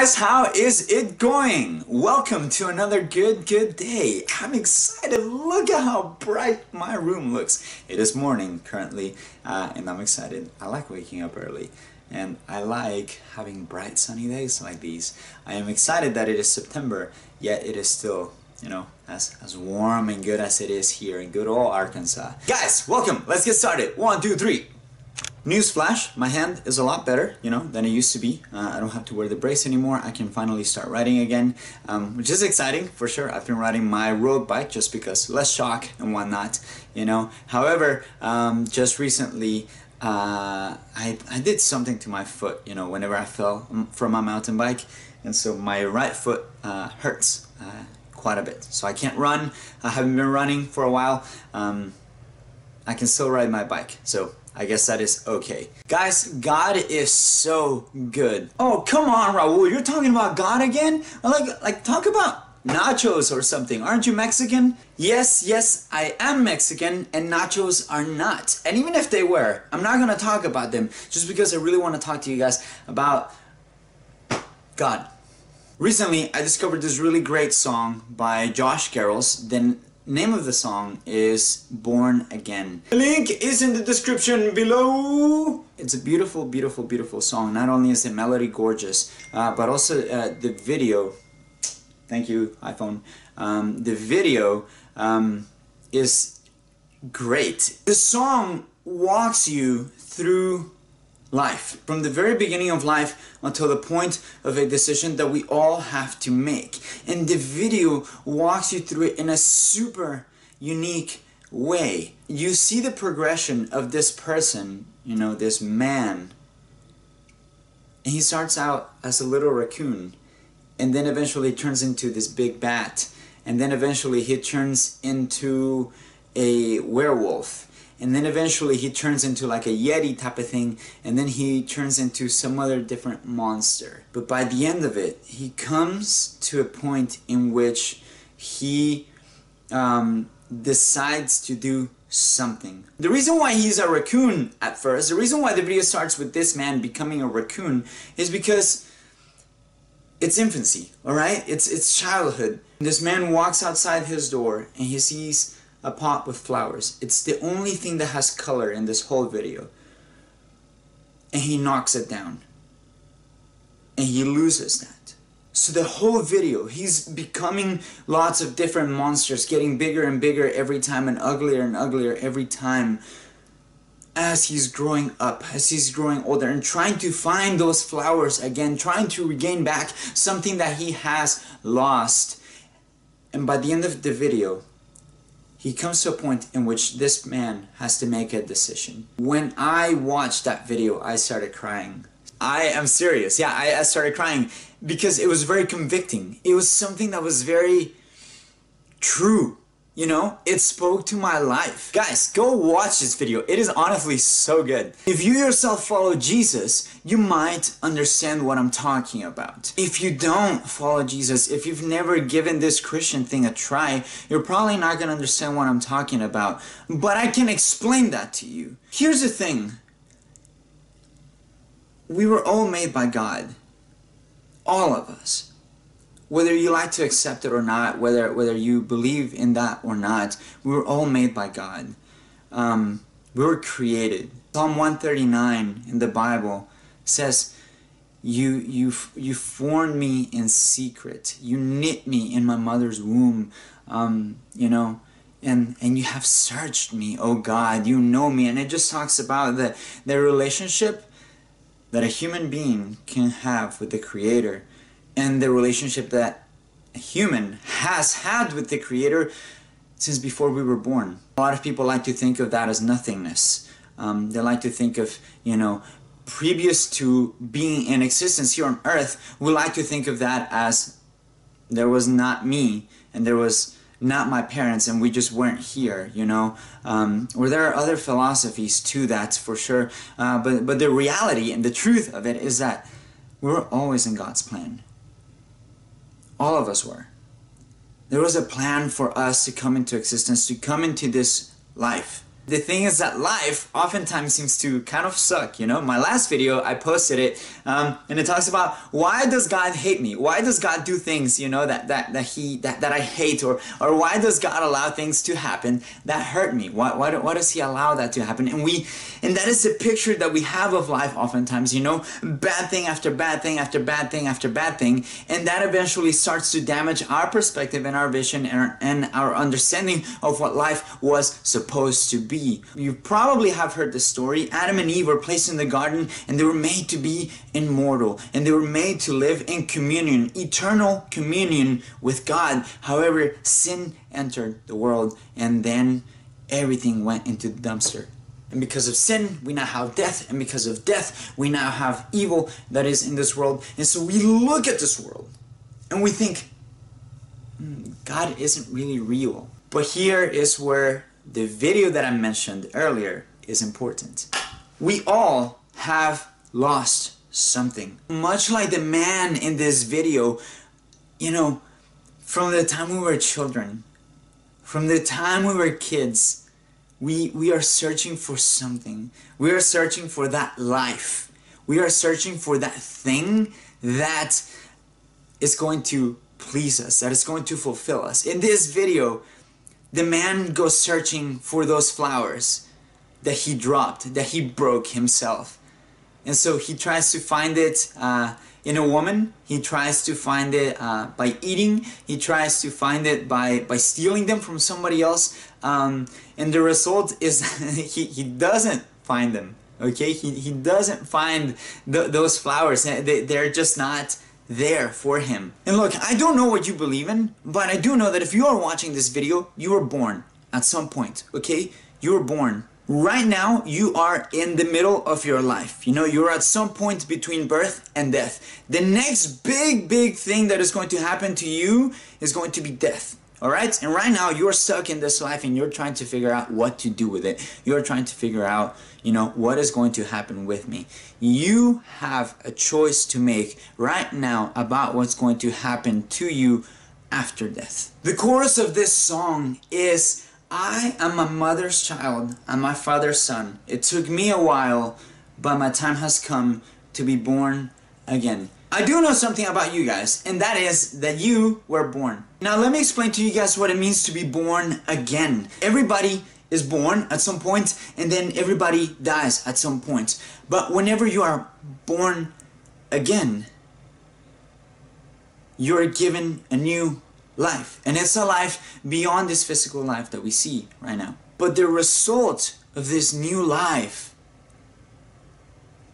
guys, how is it going? Welcome to another good day. I'm excited. Look at how bright my room looks. It is morning currently, and I'm excited. I like waking up early, and I like having bright sunny days like these. I am excited that it is September, yet it is still, you know, as warm and good as it is here in good old Arkansas. Guys, welcome. Let's get started. 1, 2, 3. Newsflash, my hand is a lot better, you know, than it used to be. I don't have to wear the brace anymore. I can finally start riding again, which is exciting for sure. I've been riding my road bike just because less shock and whatnot, you know. However, just recently, I did something to my foot, you know, whenever I fell from my mountain bike. And so my right foot hurts quite a bit. So I can't run. I haven't been running for a while. I can still ride my bike. So I guess that is okay. Guys, God is so good. Oh, come on, Raul, you're talking about God again? Like talk about nachos or something. Aren't you Mexican? Yes, I am Mexican, and nachos are not. And even if they were, I'm not gonna talk about them just because I really want to talk to you guys about God. Recently, I discovered this really great song by Josh Garrels. Name of the song is Born Again. The link is in the description below. It's a beautiful, beautiful, beautiful song. Not only is the melody gorgeous, but also the video. Thank you, iPhone. The video is great. The song walks you through life, from the very beginning of life until the point of a decision that we all have to make. And the video walks you through it in a super unique way. You see the progression of this person, you know, this man. And he starts out as a little raccoon, and then eventually turns into this big bat, and then eventually he turns into a werewolf. And then eventually he turns into like a yeti type of thing, and then he turns into some other different monster. But by the end of it, he comes to a point in which he decides to do something. The reason why he's a raccoon at first, the reason why the video starts with this man becoming a raccoon, is because it's infancy, alright? It's childhood. This man walks outside his door and he sees a pot with flowers. It's the only thing that has color in this whole video. And he knocks it down. And he loses that. So the whole video, he's becoming lots of different monsters, getting bigger and bigger every time and uglier every time as he's growing up, as he's growing older, and trying to find those flowers again, trying to regain back something that he has lost. And by the end of the video, he comes to a point in which this man has to make a decision. When I watched that video, I started crying. I am serious. Yeah, I started crying because it was very convicting. It was something that was very true. You know, it spoke to my life. Guys, go watch this video. It is honestly so good. If you yourself follow Jesus, you might understand what I'm talking about. If you don't follow Jesus, if you've never given this Christian thing a try, you're probably not gonna understand what I'm talking about. But I can explain that to you. Here's the thing. We were all made by God. All of us. Whether you like to accept it or not, whether you believe in that or not, we were all made by God. We were created. Psalm 139 in the Bible says, "You formed me in secret. You knit me in my mother's womb. You know, and you have searched me, O God. You know me." And it just talks about the relationship that a human being can have with the Creator, and the relationship that a human has had with the Creator since before we were born. A lot of people like to think of that as nothingness. They like to think of, you know, previous to being in existence here on earth, we like to think of that as there was not me, and there was not my parents, and we just weren't here, you know. Or there are other philosophies too, that's for sure. But the reality and the truth of it is that we were always in God's plan. All of us were. There was a plan for us to come into existence, to come into this life. The thing is that life oftentimes seems to kind of suck, you know? My last video, I posted it, and it talks about why does God hate me? Why does God do things, you know, that I hate? Or why does God allow things to happen that hurt me? Why does He allow that to happen? And that is the picture that we have of life oftentimes, you know? Bad thing after bad thing after bad thing after bad thing. And that eventually starts to damage our perspective and our vision and our understanding of what life was supposed to be. You probably have heard the story. Adam and Eve were placed in the garden and they were made to be immortal and they were made to live in communion, eternal communion with God. However, sin entered the world and then everything went into the dumpster. And because of sin, we now have death, and because of death, we now have evil that is in this world. And so we look at this world and we think, God isn't really real. But here is where the video that I mentioned earlier is important. We all have lost something. Much like the man in this video, you know, from the time we were children, from the time we were kids, we are searching for something. We are searching for that life. We are searching for that thing that is going to please us, that is going to fulfill us. In this video, the man goes searching for those flowers that he dropped, that he broke himself. And so he tries to find it in a woman. He tries to find it by eating. He tries to find it by stealing them from somebody else. And the result is he doesn't find them, okay? He doesn't find those flowers. They're just not there for him. And look, I don't know what you believe in, but I do know that if you are watching this video, you were born at some point, okay? You were born. Right now, you are in the middle of your life. You know, you're at some point between birth and death. The next big thing that is going to happen to you is going to be death. All right? And right now, you're stuck in this life and you're trying to figure out what to do with it. You're trying to figure out, you know, what is going to happen with me. You have a choice to make right now about what's going to happen to you after death. The chorus of this song is, I am my mother's child, I'm my father's son. It took me a while, but my time has come to be born again. I do know something about you guys, and that is that you were born. Now let me explain to you guys what it means to be born again. Everybody is born at some point, and then everybody dies at some point. But whenever you are born again, you're given a new life. And it's a life beyond this physical life that we see right now. But the result of this new life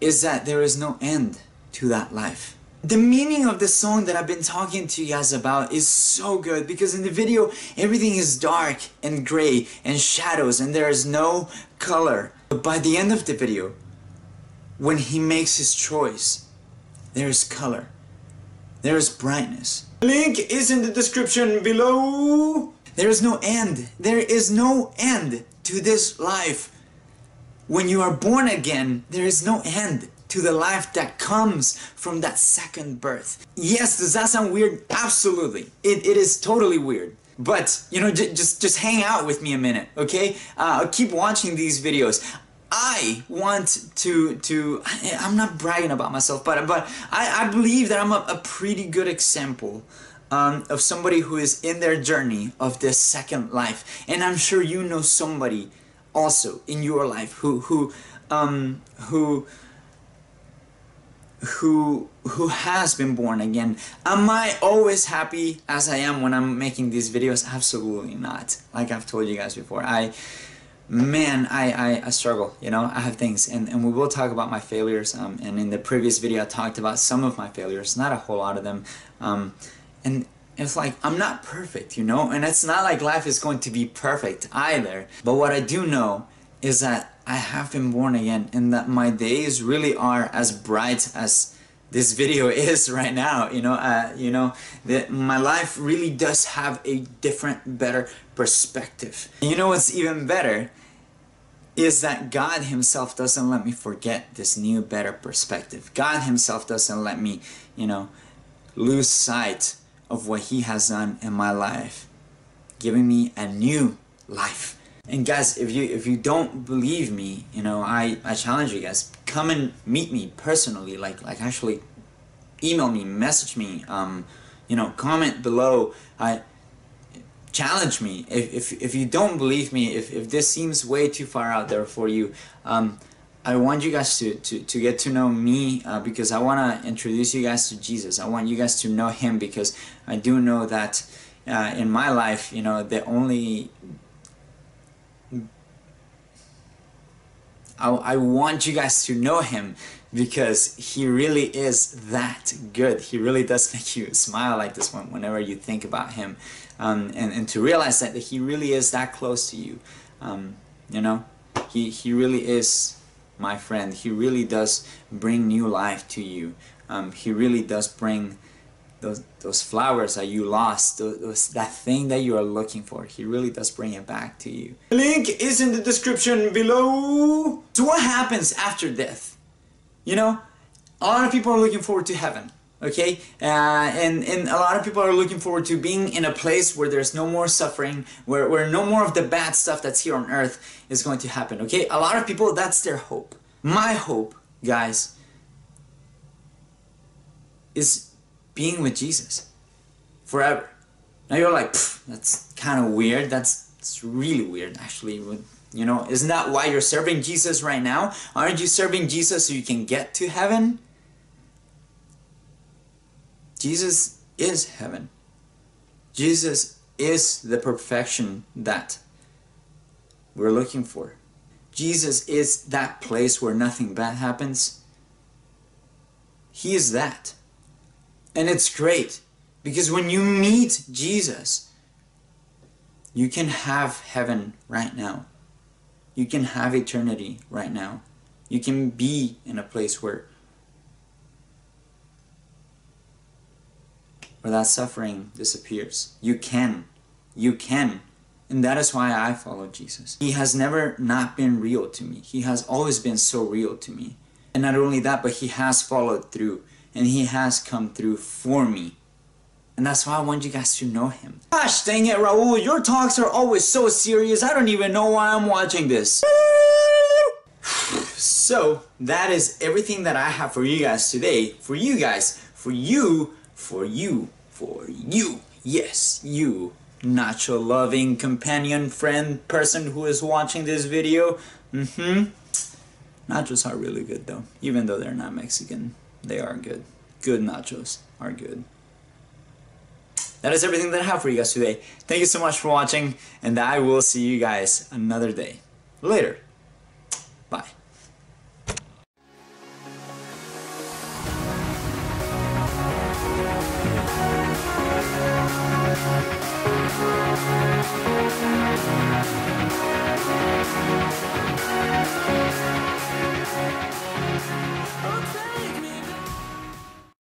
is that there is no end to that life. The meaning of the song that I've been talking to you guys about is so good, because in the video everything is dark and gray and shadows and there is no color. But by the end of the video, when he makes his choice, there is color. There is brightness. Link is in the description below. There is no end. There is no end to this life. When you are born again, there is no end to the life that comes from that second birth. Yes, does that sound weird? Absolutely. It is totally weird. But, you know, just hang out with me a minute, okay? Keep watching these videos. I want to I'm not bragging about myself, but I believe that I'm a pretty good example of somebody who is in their journey of this second life. And I'm sure you know somebody also in your life who has been born again. Am I always happy as I am when I'm making these videos? Absolutely not. Like I've told you guys before, I struggle, you know, I have things, and we will talk about my failures, and in the previous video I talked about some of my failures, not a whole lot of them, and it's like, I'm not perfect, you know, and it's not like life is going to be perfect either, but what I do know is that I have been born again and that my days really are as bright as this video is right now. You know that my life really does have a different, better perspective. And you know what's even better is that God Himself doesn't let me forget this new, better perspective. God Himself doesn't let me, you know, lose sight of what He has done in my life, giving me a new life. And guys, if you don't believe me, you know, I challenge you guys, come and meet me personally, like actually email me, message me, you know, comment below, challenge me. If you don't believe me, if this seems way too far out there for you, I want you guys to get to know me, because I want to introduce you guys to Jesus. I want you guys to know Him, because I do know that in my life, you know, the only... I want you guys to know Him because He really is that good. He really does make you smile like this one whenever you think about Him, and to realize that He really is that close to you. You know, He really is my friend. He really does bring new life to you. He really does bring those flowers that you lost, that thing that you are looking for. He really does bring it back to you. The link is in the description below. So what happens after death? You know, a lot of people are looking forward to heaven, okay? And a lot of people are looking forward to being in a place where there's no more suffering, where no more of the bad stuff that's here on earth is going to happen, okay? A lot of people, that's their hope. My hope, guys, is being with Jesus forever. Now you're like, that's kind of weird. That's really weird, actually. You know, isn't that why you're serving Jesus right now? Aren't you serving Jesus so you can get to heaven? Jesus is heaven. Jesus is the perfection that we're looking for. Jesus is that place where nothing bad happens. He is that. And it's great, because when you meet Jesus, you can have heaven right now. You can have eternity right now. You can be in a place where that suffering disappears. You can. And that is why I follow Jesus. He has never not been real to me. He has always been so real to me. And not only that, but He has followed through. And He has come through for me. And that's why I want you guys to know Him. Gosh dang it, Raul, your talks are always so serious. I don't even know why I'm watching this. So, that is everything that I have for you guys today. For you guys. For you. Yes, you. Nacho loving companion, friend, person who is watching this video. Nachos are really good though. Even though they're not Mexican. They are good. Good nachos are good. That is everything that I have for you guys today. Thank you so much for watching, and I will see you guys another day. Later. Bye.